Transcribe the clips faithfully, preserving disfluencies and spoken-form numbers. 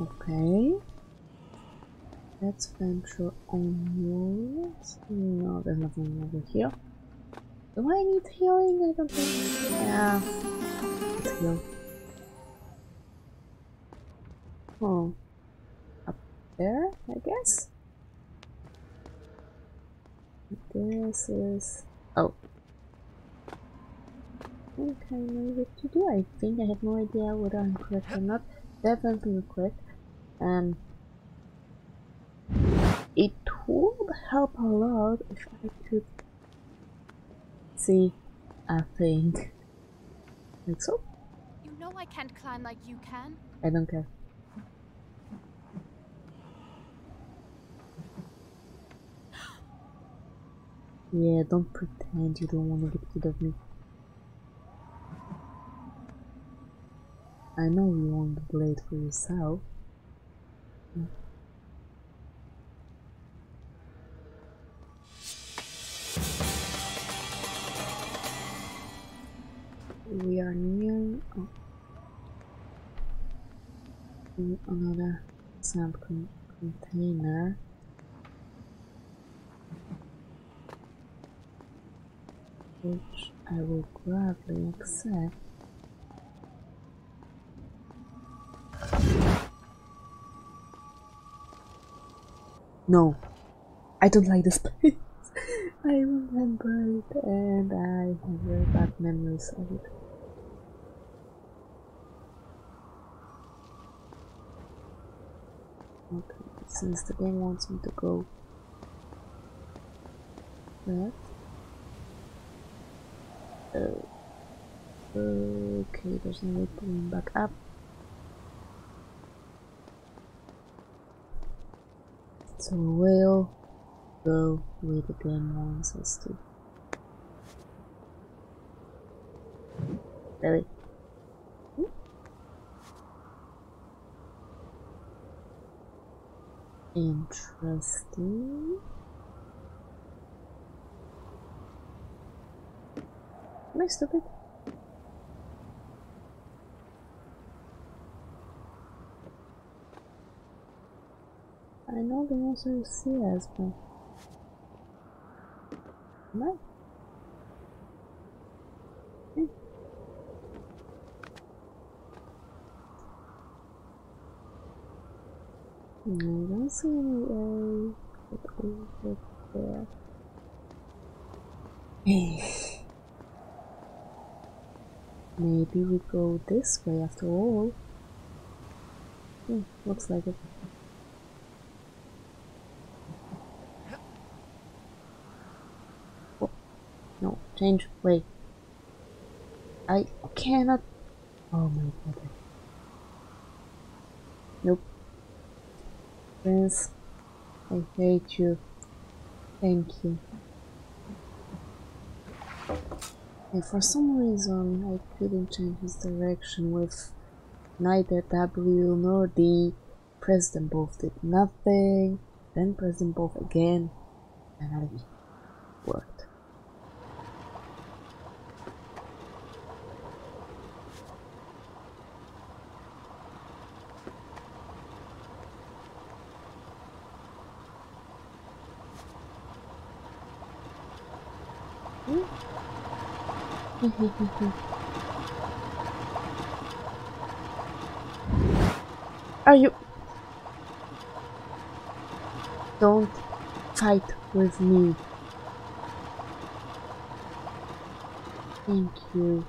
Okay. Let's venture onwards. No, there's nothing over here. Do I need healing? I don't think. Yeah. Let's heal. Oh. Up there, I guess? This is. Oh. I think I know what to do. I think I have no idea whether I'm correct or not. Definitely correct. Um. It would help a lot if I could see a thing. Like so? You know I can't climb like you can. I don't care. Yeah, don't pretend you don't want to get rid of me. I know you want the blade for yourself. Yeah. We are near oh. another sand con container. Which I will gladly accept. No, I don't like this place. I remember it and I have very bad memories of it. Okay, since the game wants me to go that. Oh. Okay, there's no way pulling back up. So we'll go where the game wants us to. Really? Hmm? Interesting. Am I stupid? I know they also see us, but am I? Hmm. I don't see any way over there. Hey. Maybe we go this way after all. Hmm, looks like it. Oh, no, change. Wait. I cannot. Oh my god. Nope. Prince, I hate you. Thank you. And for some reason I couldn't change his direction with neither W nor D. Press them both did nothing, then press them both again, and it worked. Hmm? Are you? Don't fight with me. Thank you.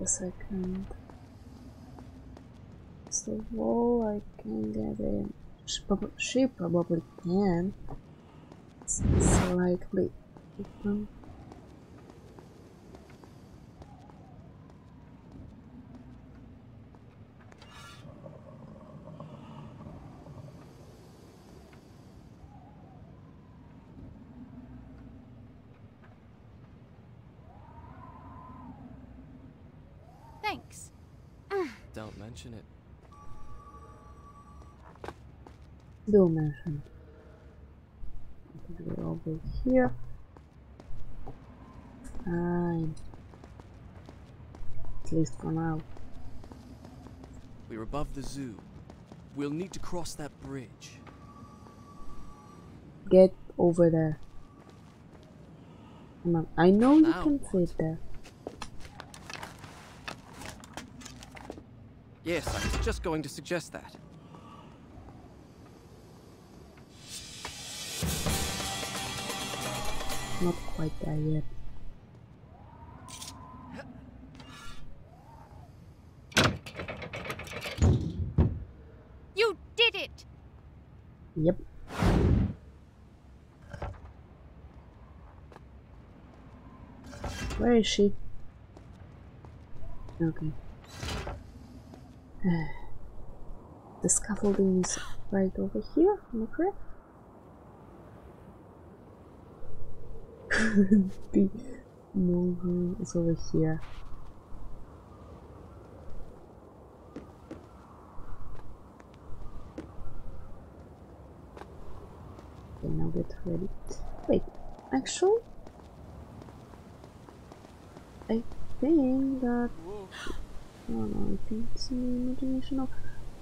A second. So wall I can get in. She, prob she probably can. It's slightly open. Don't mention it. Don't mention it. Go over here. Fine. At least for now. We're above the zoo. We'll need to cross that bridge. Get over there. Come on. I know you can fit there. Yes, I was just going to suggest that. Not quite there yet. You did it. Yep. Where is she? Okay. The scaffolding is right over here, am I correct? The movie is over here. Okay, now get ready. Wait, actually, I think that. No, no, I think it's an imagination of...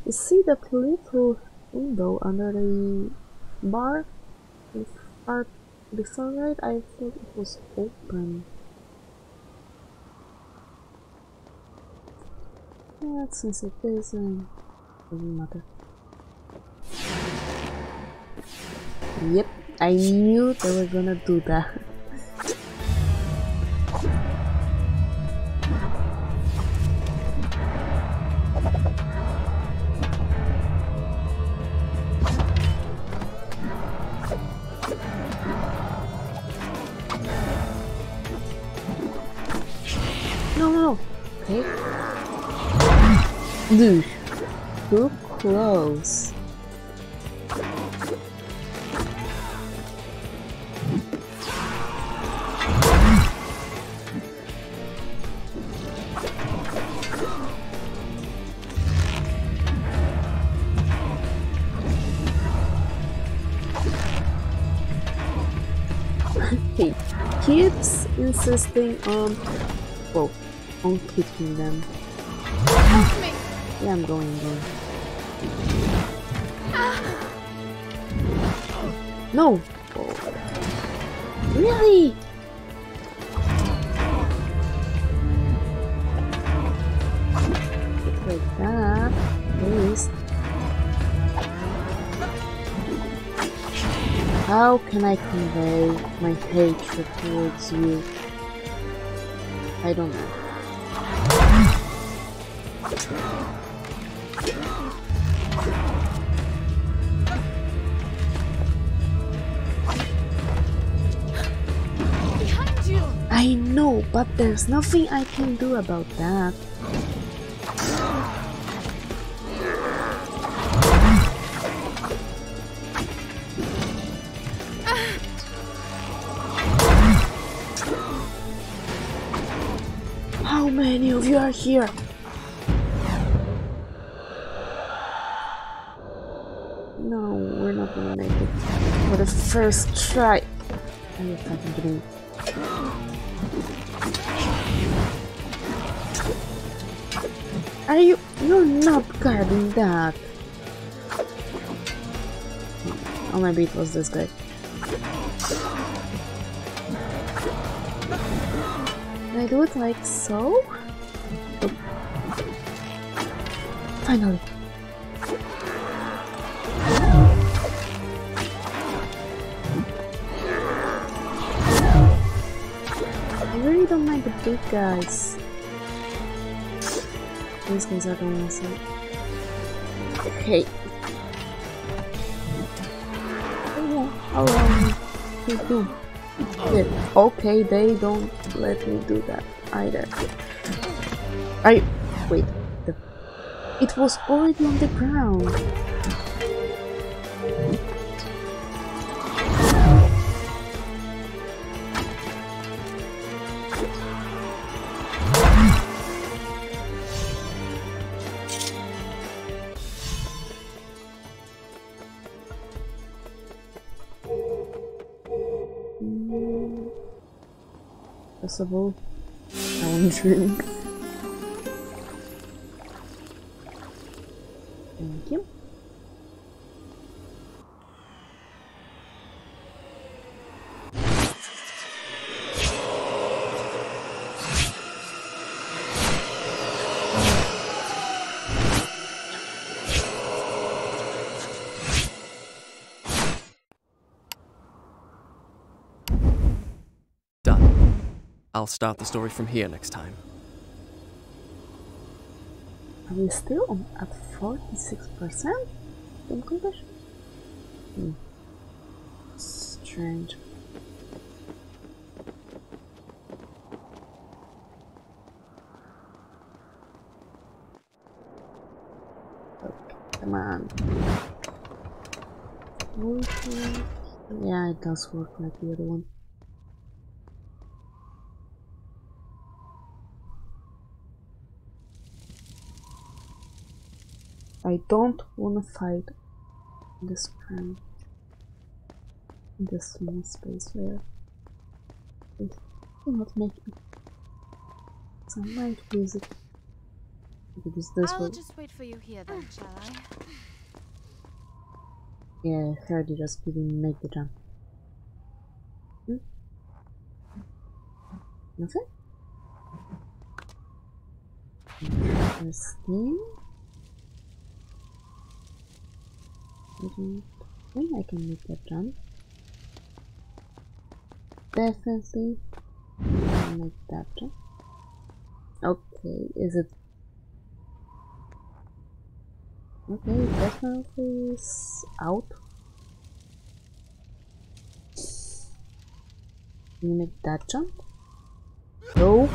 You see that little window under the bar? Before, before right, I thought it was open. Yeah, since it isn't, doesn't matter. Yep, I knew they were gonna do that. Dude, too close. He keeps insisting on, well, on kicking them. Yeah, I'm going there. Ah. No! Oh. Really? Like that, please. How can I convey my hatred towards you? I don't know. I know, but there's nothing I can do about that. How many of you are here? No, we're not gonna make it for the first try. I have nothing to do. Are you? You're not guarding that. Oh, maybe it was this guy. Can I do it like so? Oop. Finally. I really don't mind the big guys. These guys are going inside. Okay. How long do you do? Good. Okay, they don't let me do that either. I wait. The, it was already on the ground. noticeable. I want to drink. Thank you. I'll start the story from here next time. Are we still at forty-six percent in completion? Hmm. Strange. Okay, come on. Yeah, it does work like the other one. I don't wanna fight this friend in this small space where it will not make me some light music. It is this I'll way. Just wait for you here then, shall I? Yeah, I heard you just didn't make the jump. Hmm? Nothing? Interesting. I think I can make that jump. Definitely can make that jump. Okay, is it? Okay, definitely is out. Can you make that jump? No.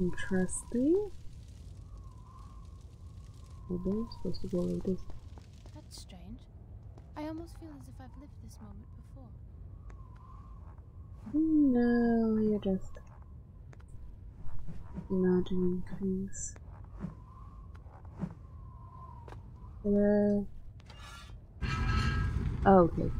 Interesting. Maybe I'm supposed to go like this. That's strange. I almost feel as if I've lived this moment before. No, you're just imagining things. Hello. Oh, okay.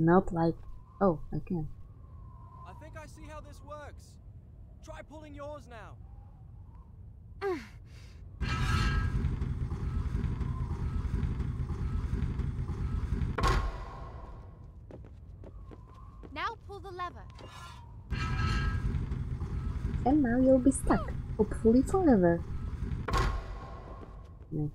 Not like, oh, I can. I think I see how this works. Try pulling yours now. Uh. Now pull the lever. And now you'll be stuck, hopefully forever. No.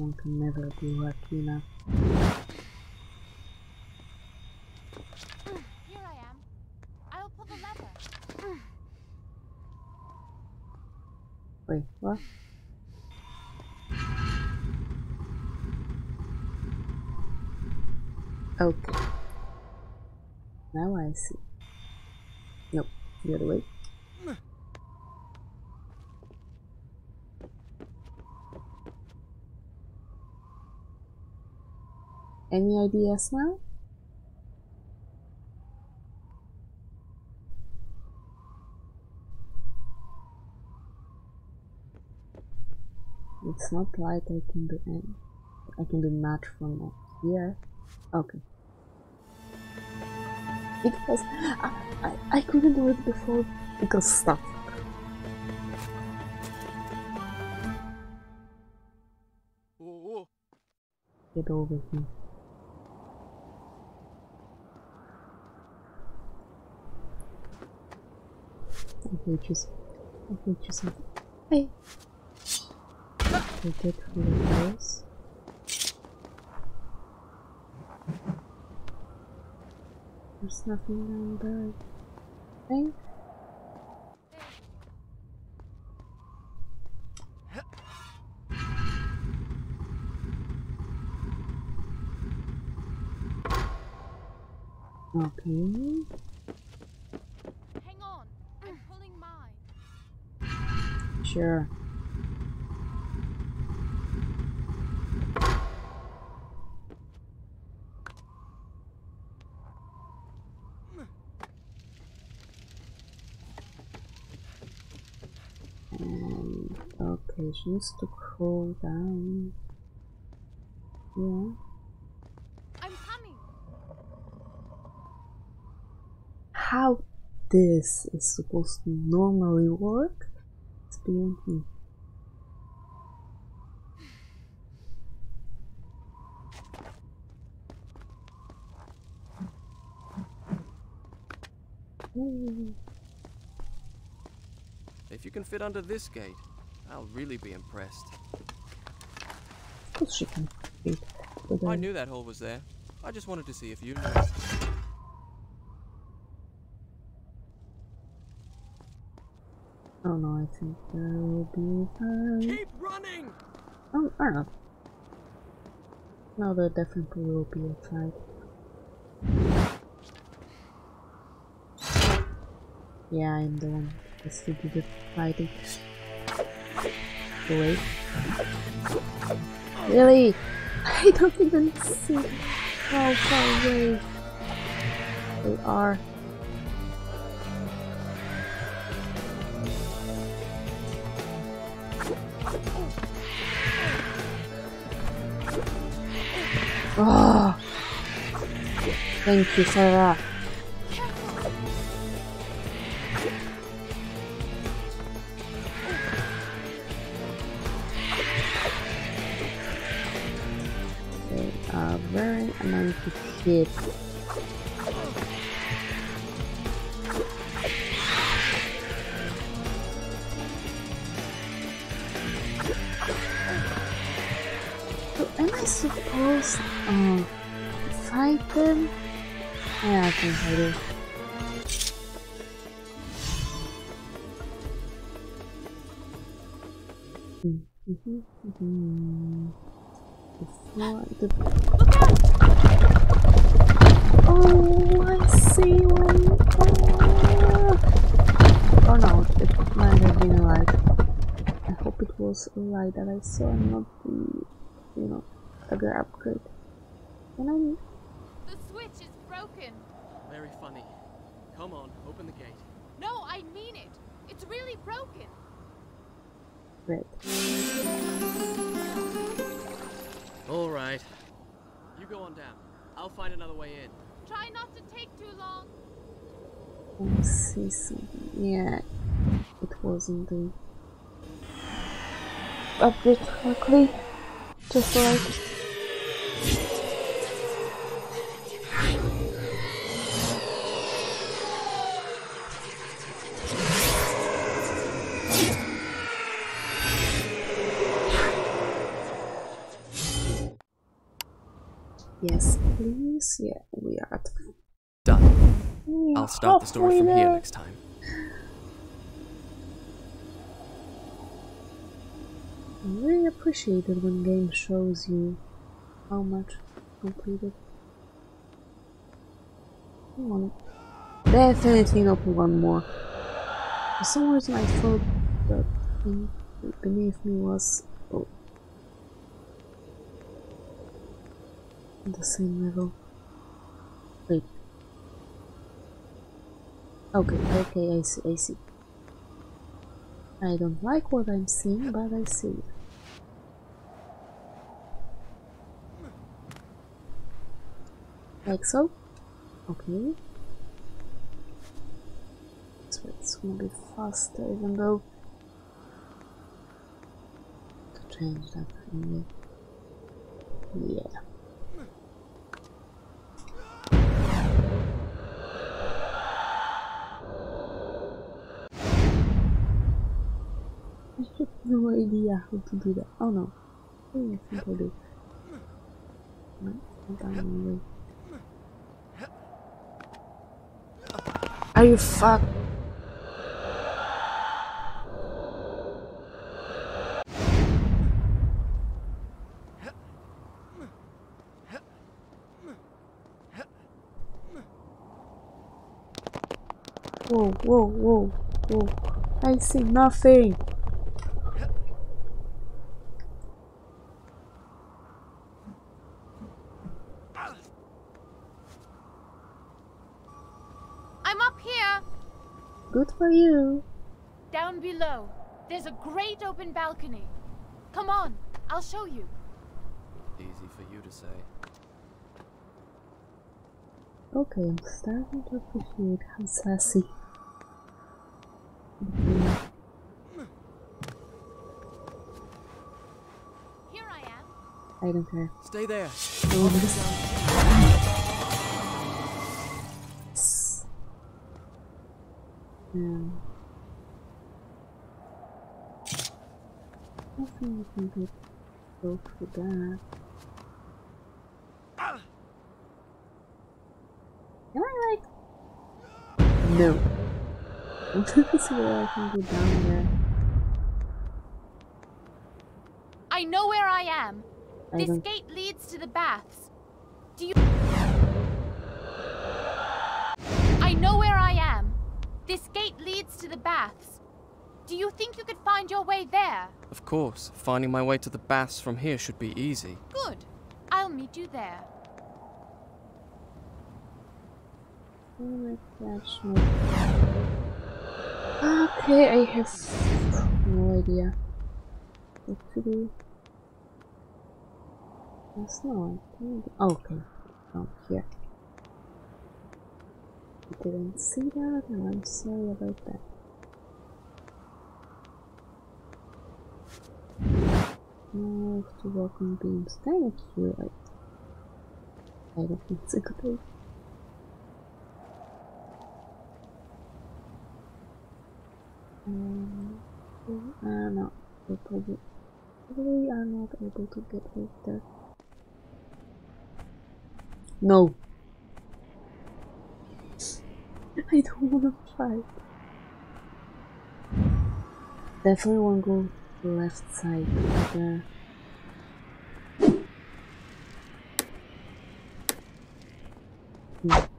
One can never be lucky enough. Here I am. I'll pull the lever. Wait, what? Okay. Now I see. Nope, the other way. Any ideas now? It's not like I can do any. I can do much from here. Okay. It was. I, I, I couldn't do it before because stuff. Get over here. I hate you. I hate you so. Hey! Okay, get rid of those. There's nothing down there. Hey! Okay. Sure. Okay, she needs to cool down. Yeah. I'm coming. How this is supposed to normally work, it's beyond me. If you can fit under this gate, I'll really be impressed. Of course she can fit. But, uh, I knew that hole was there. I just wanted to see if you knew. Oh no, I think there will be fun. Keep running! Oh, I don't know. No, there definitely will be a fight. Yeah, I'm the one that's to do the fighting. Wait. Really? I don't even see how far away they are. Oh, thank you for that. It. So am I supposed uh, to fight them? Yeah, I think I do. Mm-hmm, mm-hmm. Before the... Oh, I see one. Oh no, it might have been a light. I hope it was a light that I saw, not the, you know, other upgrade. Can I? The switch is broken. Very funny. Come on, open the gate. No, I mean it. It's really broken. Great. All right. You go on down. I'll find another way in. Try not to take too long. I see something. Yeah, it wasn't the update quickly. Just like yes, please. Yeah, we are at done. Yeah, I'll start the story from there. Here next time. I really appreciate it when game shows you how much completed. Come on. Definitely not one more. For some reason I thought that beneath me was oh. The same level. Wait. Okay, okay, I see, I see. I don't like what I'm seeing, but I see it. Like so? Okay. So it's gonna be faster, even though... To change that thing. Yeah. No idea how to do that. Oh no. I think I do. No, I'm Are you fuck? Whoa, whoa, whoa, whoa. I see nothing. Good for you. Down below. There's a great open balcony. Come on, I'll show you. Easy for you to say. Okay, I'm starting to appreciate how sassy. Here I am. I don't care. Stay there. Yes. Yeah. I think we can get go for that. Am I like? No. I'm trying to see where I can go down there. I know where I am. I this gate leads to the baths. Do you? I know where I am. This gate leads to the baths. Do you think you could find your way there? Of course. Finding my way to the baths from here should be easy. Good. I'll meet you there. Oh my gosh. Okay, I have no idea what to do. That's not it. Okay. Oh, here. I didn't see that, and I'm sorry about that. Now I have to walk on beams. Thank you. I, I don't think it's a good idea. Um, uh, no, they probably, probably are not able to get over there. No! I don't wanna fight. Definitely won't go left side there. Hmm.